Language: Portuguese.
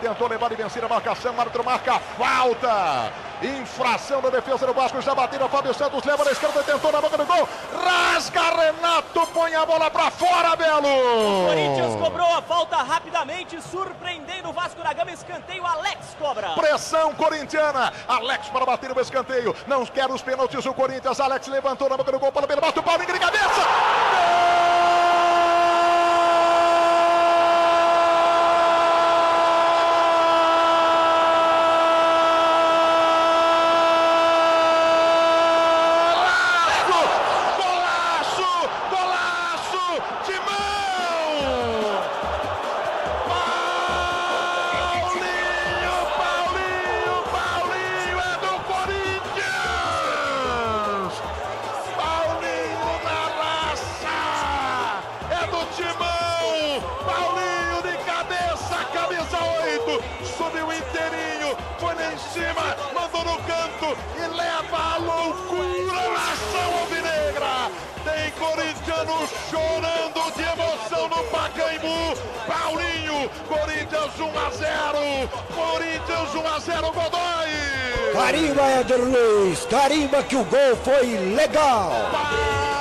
tentou levar e vencer a marcação, o árbitro marca a falta, infração da defesa do Vasco, já batida, Fábio Santos leva na esquerda, tentou na boca do gol, rasga Renato, põe a bola pra fora, Belo! O Corinthians cobrou a falta rapidamente, surpreendendo o Vasco da Gama, escanteio, Alex cobra. Pressão corintiana, Alex para bater o escanteio, não quer os pênaltis o Corinthians, Alex levantou na boca do gol, para pelo bate o pau, ninguém de cabeça! Gol! Subiu inteirinho, foi lá em cima, mandou no canto e leva a loucura na ação alvinegra. Tem corintiano chorando de emoção no Pacaembu. Paulinho, Corinthians 1-0, Corinthians 1-0, Godoy. Carimba, Éder Luiz, carimba que o gol foi legal.